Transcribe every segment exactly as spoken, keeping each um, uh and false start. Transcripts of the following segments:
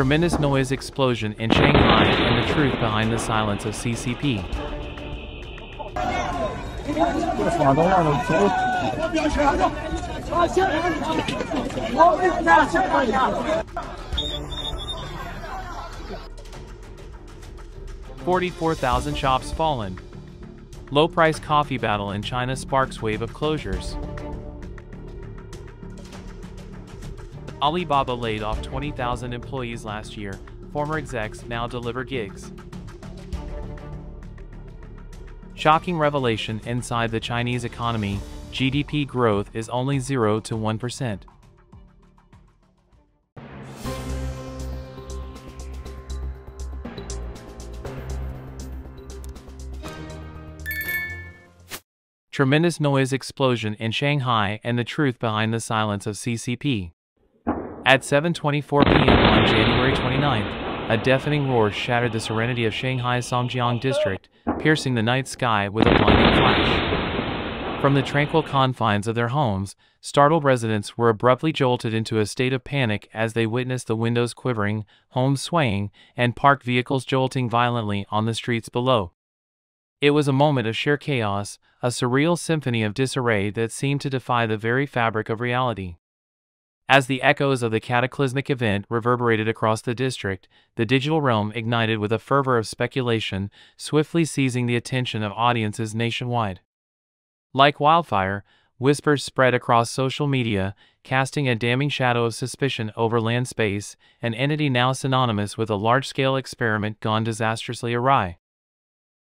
tremendous noise explosion in Shanghai and the truth behind the silence of C C P. forty-four thousand shops fallen. Low-price coffee battle in China sparks wave of closures. Alibaba laid off twenty thousand employees last year, former execs now deliver gigs. Shocking revelation inside the Chinese economy, G D P growth is only zero to one percent. Tremendous noise explosion in Shanghai and the truth behind the silence of C C P. At seven twenty-four p m on January twenty-ninth, a deafening roar shattered the serenity of Shanghai's Songjiang district, piercing the night sky with a blinding flash. From the tranquil confines of their homes, startled residents were abruptly jolted into a state of panic as they witnessed the windows quivering, homes swaying, and parked vehicles jolting violently on the streets below. It was a moment of sheer chaos, a surreal symphony of disarray that seemed to defy the very fabric of reality. As the echoes of the cataclysmic event reverberated across the district, the digital realm ignited with a fervor of speculation, swiftly seizing the attention of audiences nationwide. Like wildfire, whispers spread across social media, casting a damning shadow of suspicion over LandSpace, an entity now synonymous with a large-scale experiment gone disastrously awry.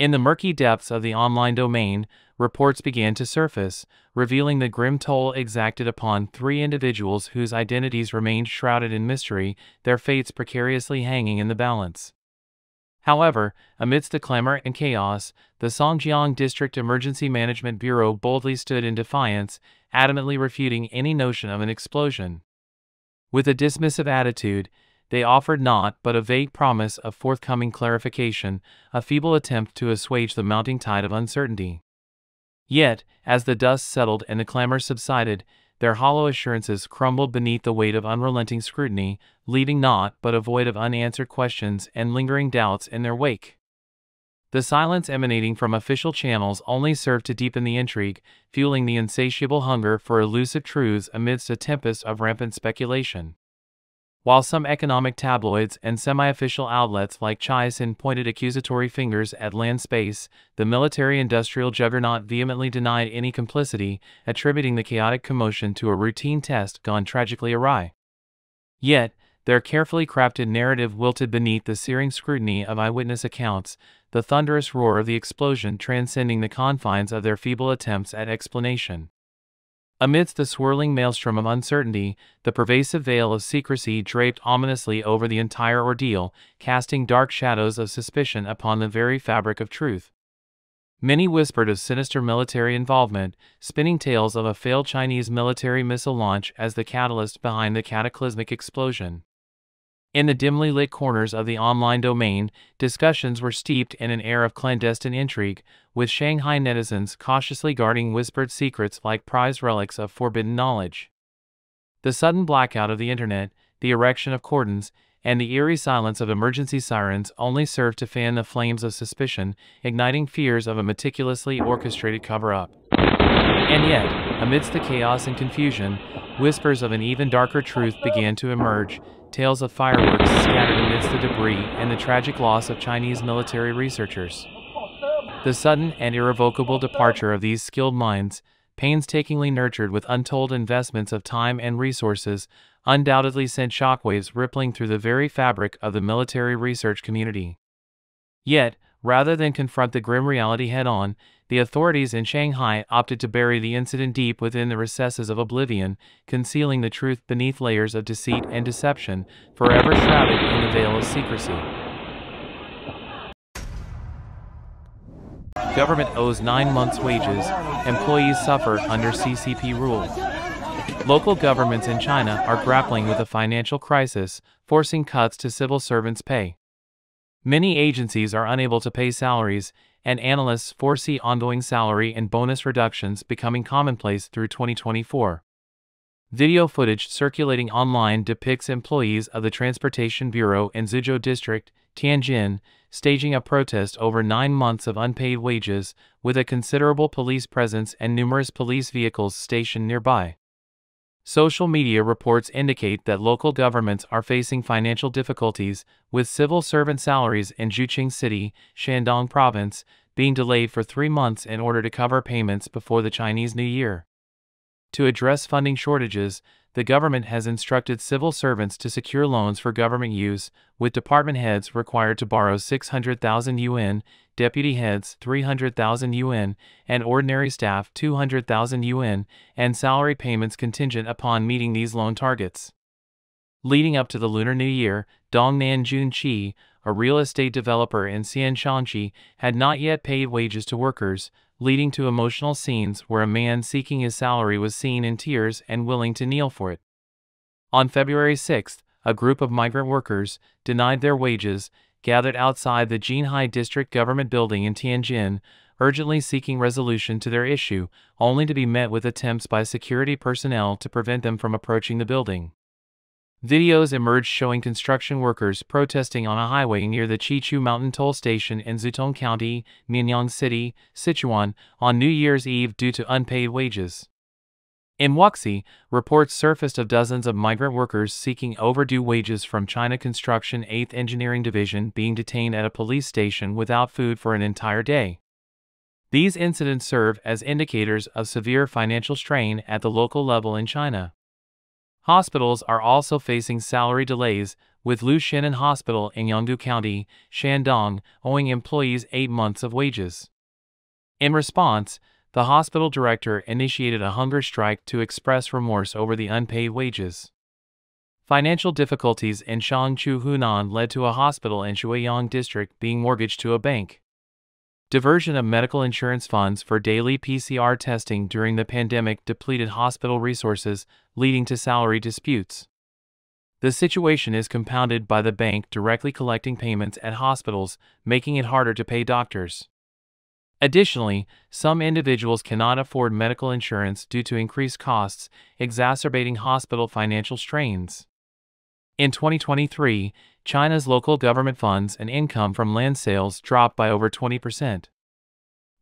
In the murky depths of the online domain, reports began to surface, revealing the grim toll exacted upon three individuals whose identities remained shrouded in mystery, their fates precariously hanging in the balance. However, amidst the clamor and chaos, the Songjiang District Emergency Management Bureau boldly stood in defiance, adamantly refuting any notion of an explosion. With a dismissive attitude, they offered naught but a vague promise of forthcoming clarification, a feeble attempt to assuage the mounting tide of uncertainty. Yet, as the dust settled and the clamor subsided, their hollow assurances crumbled beneath the weight of unrelenting scrutiny, leaving naught but a void of unanswered questions and lingering doubts in their wake. The silence emanating from official channels only served to deepen the intrigue, fueling the insatiable hunger for elusive truths amidst a tempest of rampant speculation. While some economic tabloids and semi-official outlets like Caixin pointed accusatory fingers at LandSpace, the military-industrial juggernaut vehemently denied any complicity, attributing the chaotic commotion to a routine test gone tragically awry. Yet, their carefully crafted narrative wilted beneath the searing scrutiny of eyewitness accounts, the thunderous roar of the explosion transcending the confines of their feeble attempts at explanation. Amidst the swirling maelstrom of uncertainty, the pervasive veil of secrecy draped ominously over the entire ordeal, casting dark shadows of suspicion upon the very fabric of truth. Many whispered of sinister military involvement, spinning tales of a failed Chinese military missile launch as the catalyst behind the cataclysmic explosion. In the dimly lit corners of the online domain, discussions were steeped in an air of clandestine intrigue, with Shanghai netizens cautiously guarding whispered secrets like prized relics of forbidden knowledge. The sudden blackout of the internet, the erection of cordons, and the eerie silence of emergency sirens only served to fan the flames of suspicion, igniting fears of a meticulously orchestrated cover-up. And yet, amidst the chaos and confusion, whispers of an even darker truth began to emerge, tales of fireworks scattered amidst the debris and the tragic loss of Chinese military researchers. The sudden and irrevocable departure of these skilled minds, painstakingly nurtured with untold investments of time and resources, undoubtedly sent shockwaves rippling through the very fabric of the military research community. Yet, rather than confront the grim reality head-on, the authorities in Shanghai opted to bury the incident deep within the recesses of oblivion, concealing the truth beneath layers of deceit and deception, forever shrouded in the veil of secrecy. Government owes nine months' wages, employees suffer under C C P rule. Local governments in China are grappling with a financial crisis, forcing cuts to civil servants' pay. Many agencies are unable to pay salaries, and analysts foresee ongoing salary and bonus reductions becoming commonplace through twenty twenty-four. Video footage circulating online depicts employees of the Transportation Bureau in Zhuzhou District, Tianjin, staging a protest over nine months of unpaid wages, with a considerable police presence and numerous police vehicles stationed nearby. Social media reports indicate that local governments are facing financial difficulties, with civil servant salaries in Zhucheng City, Shandong Province, being delayed for three months in order to cover payments before the Chinese New Year. To address funding shortages, the government has instructed civil servants to secure loans for government use, with department heads required to borrow six hundred thousand yuan, deputy heads three hundred thousand yuan, and ordinary staff two hundred thousand yuan, and salary payments contingent upon meeting these loan targets. Leading up to the Lunar New Year, Dong Nanjun Qi, a real estate developer in Xianxianqi, had not yet paid wages to workers, leading to emotional scenes where a man seeking his salary was seen in tears and willing to kneel for it. On February sixth, a group of migrant workers, denied their wages, gathered outside the Jinhai District Government Building in Tianjin, urgently seeking resolution to their issue, only to be met with attempts by security personnel to prevent them from approaching the building. Videos emerged showing construction workers protesting on a highway near the Qichu Mountain Toll Station in Zutong County, Mianyang City, Sichuan, on New Year's Eve due to unpaid wages. In Wuxi, reports surfaced of dozens of migrant workers seeking overdue wages from China Construction eighth Engineering Division being detained at a police station without food for an entire day. These incidents serve as indicators of severe financial strain at the local level in China. Hospitals are also facing salary delays, with Liu Xin'an Hospital in Yanggu County, Shandong, owing employees eight months of wages. In response, the hospital director initiated a hunger strike to express remorse over the unpaid wages. Financial difficulties in Shangchu, Hunan led to a hospital in Shuiyang district being mortgaged to a bank. Diversion of medical insurance funds for daily P C R testing during the pandemic depleted hospital resources, leading to salary disputes. The situation is compounded by the bank directly collecting payments at hospitals, making it harder to pay doctors. Additionally, some individuals cannot afford medical insurance due to increased costs, exacerbating hospital financial strains. In twenty twenty-three, China's local government funds and income from land sales dropped by over twenty percent.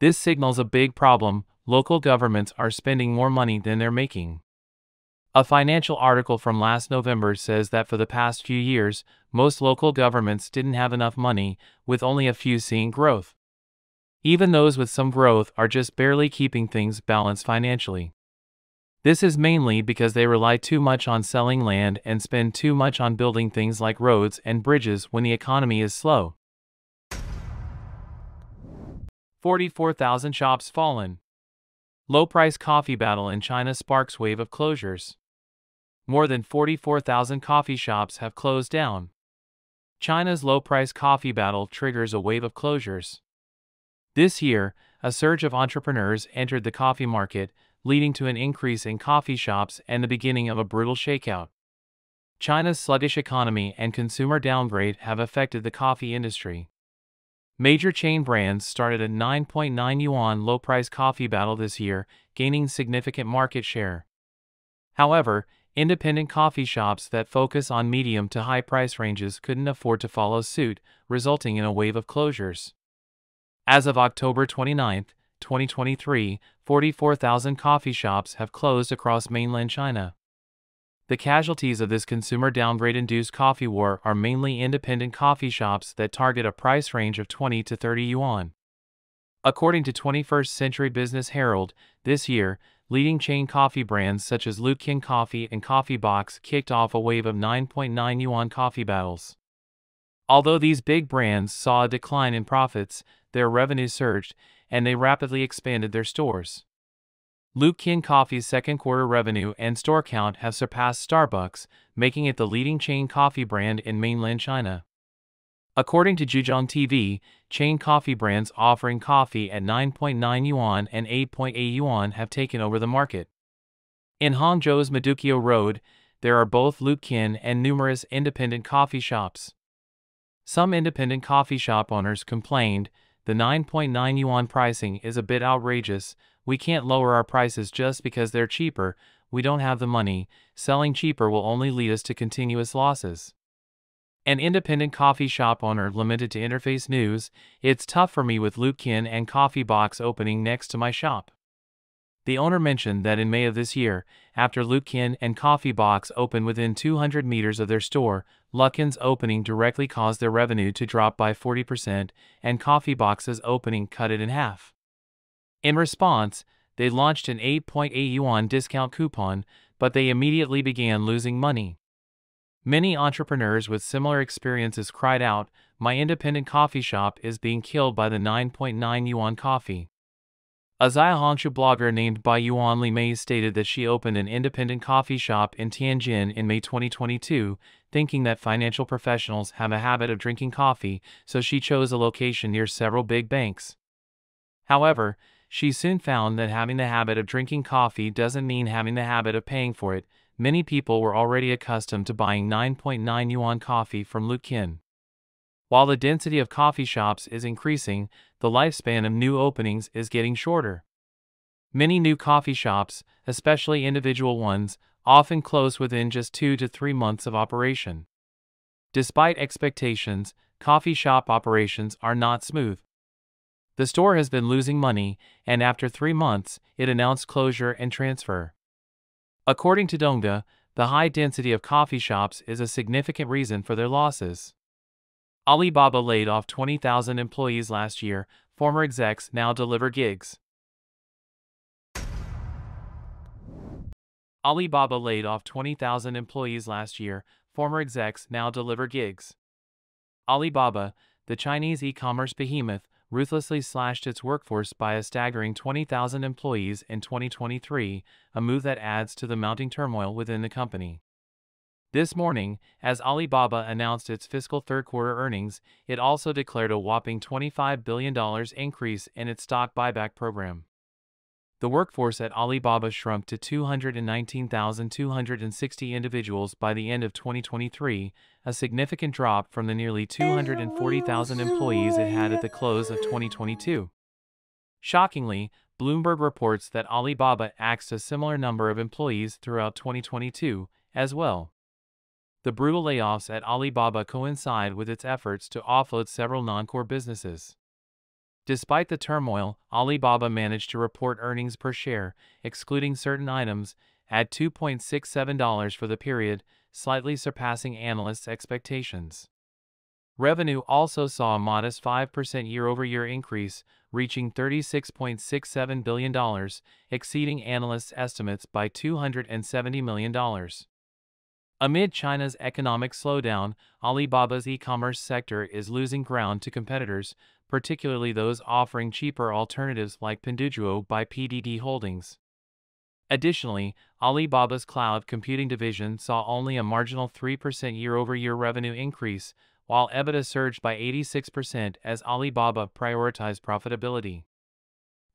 This signals a big problem. Local governments are spending more money than they're making. A financial article from last November says that for the past few years, most local governments didn't have enough money, with only a few seeing growth. Even those with some growth are just barely keeping things balanced financially. This is mainly because they rely too much on selling land and spend too much on building things like roads and bridges when the economy is slow. forty-four thousand shops fallen. Low-price coffee battle in China sparks wave of closures. More than forty-four thousand coffee shops have closed down. China's low-price coffee battle triggers a wave of closures. This year, a surge of entrepreneurs entered the coffee market, leading to an increase in coffee shops and the beginning of a brutal shakeout. China's sluggish economy and consumer downgrade have affected the coffee industry. Major chain brands started a nine point nine yuan low-price coffee battle this year, gaining significant market share. However, independent coffee shops that focus on medium to high price ranges couldn't afford to follow suit, resulting in a wave of closures. As of October twenty-ninth, twenty twenty-three, forty-four thousand coffee shops have closed across mainland China. The casualties of this consumer downgrade-induced coffee war are mainly independent coffee shops that target a price range of twenty to thirty yuan. According to twenty-first century Business Herald, this year, leading chain coffee brands such as Luckin Coffee and Coffee Box kicked off a wave of nine point nine yuan coffee battles. Although these big brands saw a decline in profits, their revenue surged, and they rapidly expanded their stores. Luckin Coffee's second quarter revenue and store count have surpassed Starbucks, making it the leading chain coffee brand in mainland China. According to Zhejiang T V, chain coffee brands offering coffee at nine point nine yuan and eight point eight yuan have taken over the market. In Hangzhou's Madukiao Road, there are both Luckin and numerous independent coffee shops. Some independent coffee shop owners complained, "The nine point nine yuan pricing is a bit outrageous. We can't lower our prices just because they're cheaper. we don't have the money, selling cheaper will only lead us to continuous losses. An independent coffee shop owner limited to Interface News, it's tough for me with Luckin and Coffee Box opening next to my shop. The owner mentioned that in May of this year, after Luckin and Coffee Box opened within two hundred meters of their store, Luckin's opening directly caused their revenue to drop by forty percent, and Coffee Box's opening cut it in half. In response, they launched an eight point eight yuan discount coupon, but they immediately began losing money. Many entrepreneurs with similar experiences cried out, "My independent coffee shop is being killed by the nine point nine yuan coffee." A Xiaohongshu blogger named Bai Yuan Li Mei stated that she opened an independent coffee shop in Tianjin in May twenty twenty-two, thinking that financial professionals have a habit of drinking coffee, so she chose a location near several big banks. However, she soon found that having the habit of drinking coffee doesn't mean having the habit of paying for it. Many people were already accustomed to buying nine point nine yuan coffee from Luckin. While the density of coffee shops is increasing, the lifespan of new openings is getting shorter. Many new coffee shops, especially individual ones, often close within just two to three months of operation. Despite expectations, coffee shop operations are not smooth. The store has been losing money, and after three months, it announced closure and transfer. According to Dongda, the high density of coffee shops is a significant reason for their losses. Alibaba laid off twenty thousand employees last year, former execs now deliver gigs. Alibaba laid off twenty thousand employees last year, former execs now deliver gigs. Alibaba, the Chinese e-commerce behemoth, ruthlessly slashed its workforce by a staggering twenty thousand employees in twenty twenty-three, a move that adds to the mounting turmoil within the company. This morning, as Alibaba announced its fiscal third-quarter earnings, it also declared a whopping twenty-five billion dollars increase in its stock buyback program. The workforce at Alibaba shrunk to two hundred nineteen thousand two hundred sixty individuals by the end of twenty twenty-three, a significant drop from the nearly two hundred forty thousand employees it had at the close of twenty twenty-two. Shockingly, Bloomberg reports that Alibaba axed a similar number of employees throughout twenty twenty-two, as well. The brutal layoffs at Alibaba coincide with its efforts to offload several non-core businesses. Despite the turmoil, Alibaba managed to report earnings per share, excluding certain items, at two point six seven dollars for the period, slightly surpassing analysts' expectations. Revenue also saw a modest five percent year-over-year increase, reaching thirty-six point six seven billion dollars, exceeding analysts' estimates by two hundred seventy million dollars. Amid China's economic slowdown, Alibaba's e-commerce sector is losing ground to competitors, particularly those offering cheaper alternatives like Pinduoduo by P D D Holdings. Additionally, Alibaba's cloud computing division saw only a marginal three percent year-over-year revenue increase, while EBITDA surged by eighty-six percent as Alibaba prioritized profitability.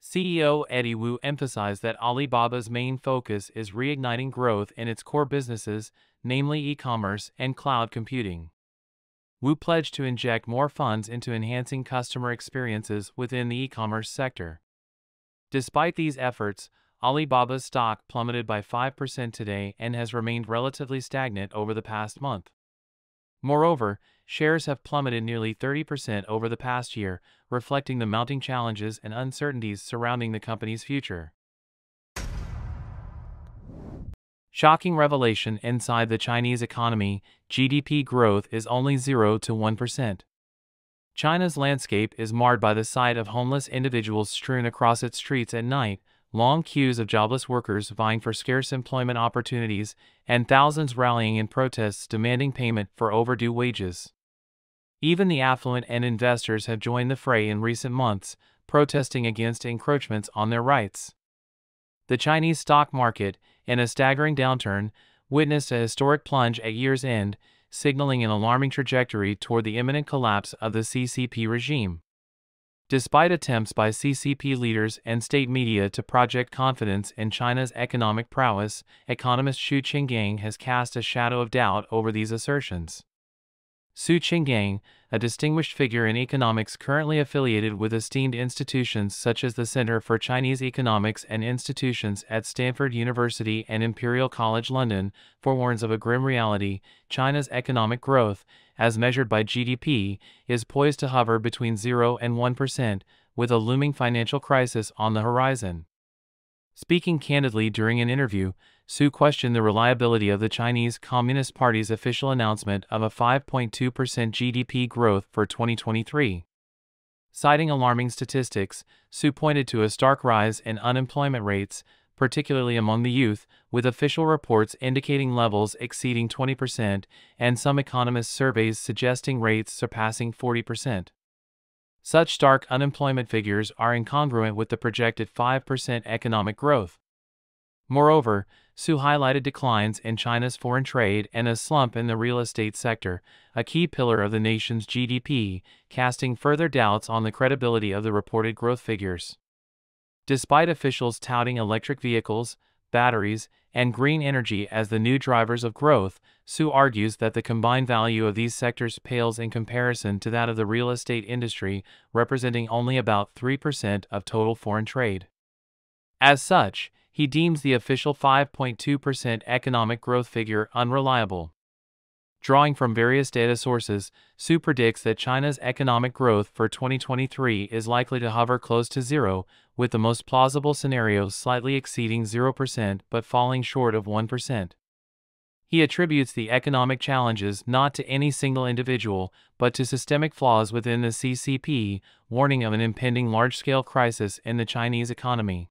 C E O Eddie Wu emphasized that Alibaba's main focus is reigniting growth in its core businesses, namely e-commerce and cloud computing. Wu pledged to inject more funds into enhancing customer experiences within the e-commerce sector. Despite these efforts, Alibaba's stock plummeted by five percent today and has remained relatively stagnant over the past month. Moreover, shares have plummeted nearly thirty percent over the past year, reflecting the mounting challenges and uncertainties surrounding the company's future. Shocking revelation inside the Chinese economy, G D P growth is only zero to one percent. China's landscape is marred by the sight of homeless individuals strewn across its streets at night, long queues of jobless workers vying for scarce employment opportunities, and thousands rallying in protests demanding payment for overdue wages. Even the affluent and investors have joined the fray in recent months, protesting against encroachments on their rights. The Chinese stock market, in a staggering downturn, witnessed a historic plunge at year's end, signaling an alarming trajectory toward the imminent collapse of the C C P regime. Despite attempts by C C P leaders and state media to project confidence in China's economic prowess, economist Su Qingyang has cast a shadow of doubt over these assertions. Su Qingyang, a distinguished figure in economics currently affiliated with esteemed institutions such as the Center for Chinese Economics and Institutions at Stanford University and Imperial College London, forewarns of a grim reality. China's economic growth, as measured by G D P, is poised to hover between zero and one percent, with a looming financial crisis on the horizon. Speaking candidly during an interview, Su questioned the reliability of the Chinese Communist Party's official announcement of a five point two percent G D P growth for twenty twenty-three. Citing alarming statistics, Su pointed to a stark rise in unemployment rates, particularly among the youth, with official reports indicating levels exceeding twenty percent and some economist surveys suggesting rates surpassing forty percent. Such stark unemployment figures are incongruent with the projected five percent economic growth. Moreover, Su highlighted declines in China's foreign trade and a slump in the real estate sector, a key pillar of the nation's G D P, casting further doubts on the credibility of the reported growth figures. Despite officials touting electric vehicles, batteries, and green energy as the new drivers of growth, Su argues that the combined value of these sectors pales in comparison to that of the real estate industry, representing only about three percent of total foreign trade. As such, he deems the official five point two percent economic growth figure unreliable. Drawing from various data sources, Su predicts that China's economic growth for twenty twenty-three is likely to hover close to zero, with the most plausible scenarios slightly exceeding zero percent but falling short of one percent. He attributes the economic challenges not to any single individual, but to systemic flaws within the C C P, warning of an impending large-scale crisis in the Chinese economy.